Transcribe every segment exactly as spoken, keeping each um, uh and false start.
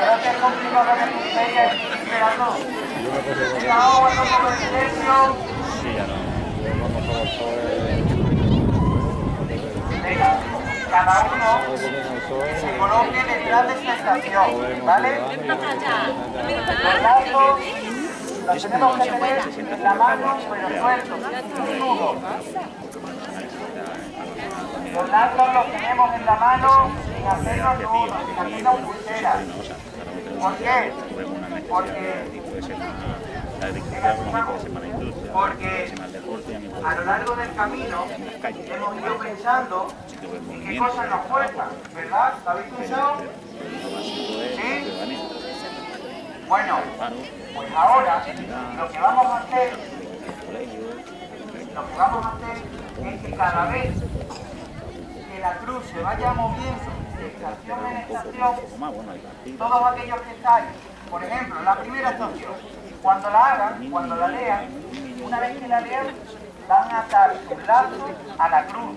verdad que es complicado que me escuchéis y aquí esperando. Y ahora vamos con el silencio. Sí, ya no. Vamos a ver sobre... Venga, cada uno se coloque detrás de esta estación, ¿vale? Los lazos los tenemos que tener en la mano, pero sueltos, sin nudo. Los lazos los tenemos en la mano sin hacernos nudos, sin hacernos pulseras. ¿Por qué? Porque... Porque a lo largo del camino hemos ido pensando en qué cosas nos faltan, ¿verdad? ¿Lo habéis escuchado? ¿Sí? Bueno, pues ahora lo que vamos a hacer, lo que vamos a hacer es que cada vez que la cruz se vaya moviendo de estación en estación, todos aquellos que estáis, por ejemplo, la primera estación, cuando la hagan, cuando la lean, una vez que la lean, van a atar los lazos a la cruz.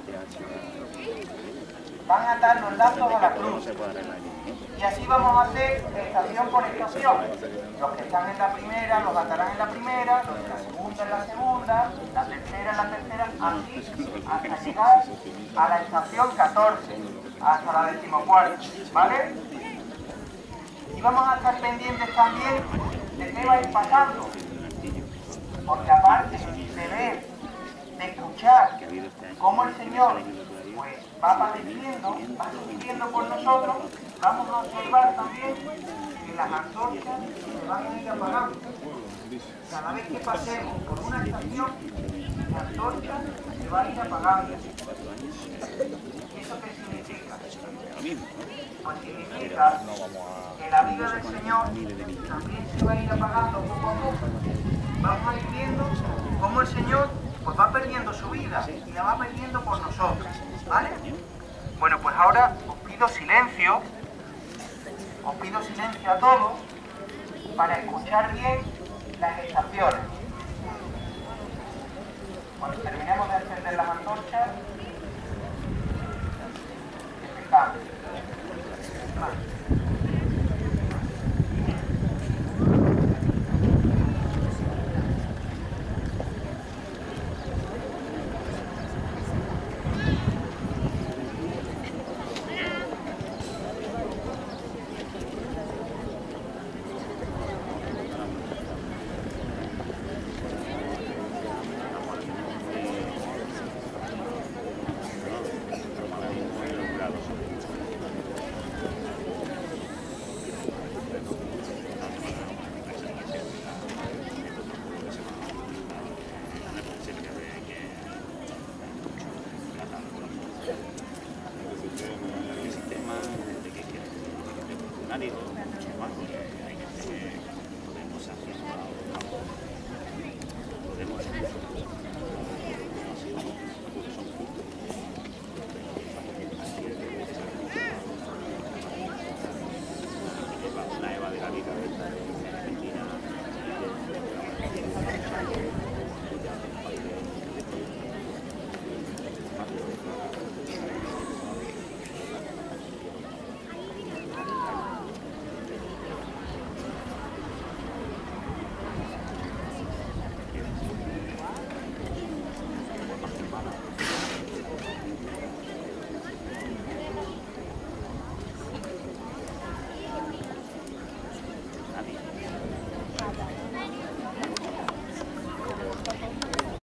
Van a atar los lazos a la cruz. Y así vamos a hacer estación por estación. Los que están en la primera los atarán en la primera, los de la segunda en la segunda, la tercera en la tercera, así hasta llegar a la estación catorce, hasta la decimocuarta, ¿vale? Y vamos a estar pendientes también de qué vais pasando, porque aparte de ver, de escuchar cómo el Señor pues, va padeciendo, va sufriendo por nosotros, vamos a observar también que las antorchas se van a ir apagando. Cada vez que pasemos por una estación, la antorcha se va a ir apagando. ¿Eso qué significa? Pues significa que la vida del Señor también se va a ir apagando poco a poco. Vamos a ir viendo cómo el Señor pues, va perdiendo su vida y la va perdiendo por nosotros, ¿vale? Bueno, pues ahora os pido silencio, os pido silencio a todos para escuchar bien las estaciones. Cuando terminemos de encender las antorchas, despejamos. La Eva de la vida.